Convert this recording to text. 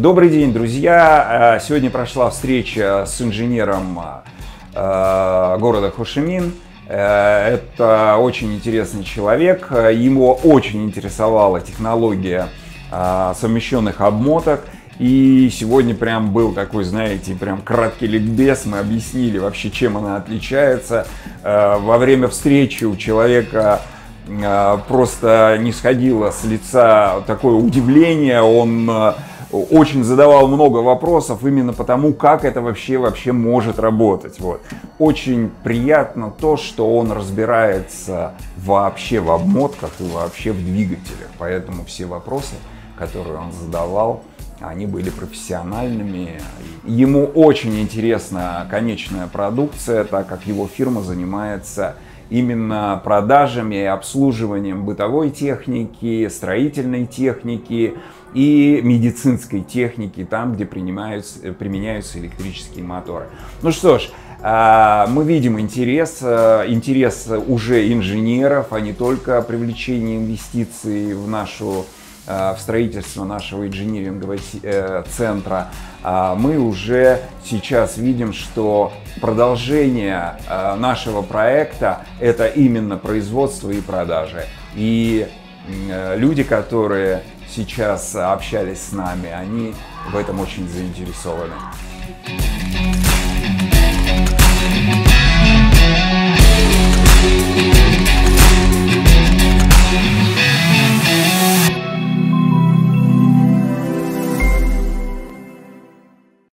Добрый день, друзья! Сегодня прошла встреча с инженером города Хошимин. Это очень интересный человек. Его очень интересовала технология совмещенных обмоток. И сегодня прям был такой, знаете, прям краткий ликбез. Мы объяснили вообще, чем она отличается. Во время встречи у человека просто не сходило с лица такое удивление. Он очень задавал много вопросов именно потому, как это вообще может работать. Вот. Очень приятно то, что он разбирается вообще в обмотках и вообще в двигателях. Поэтому все вопросы, которые он задавал, они были профессиональными. Ему очень интересна конечная продукция, так как его фирма занимается именно продажами и обслуживанием бытовой техники, строительной техники и медицинской техники, там, где применяются электрические моторы. Ну что ж, мы видим интерес уже инженеров, а не только привлечение инвестиций в строительство нашего инжинирингового центра. Мы уже сейчас видим, что продолжение нашего проекта – это именно производство и продажи. И люди, которые сейчас общались с нами, они в этом очень заинтересованы.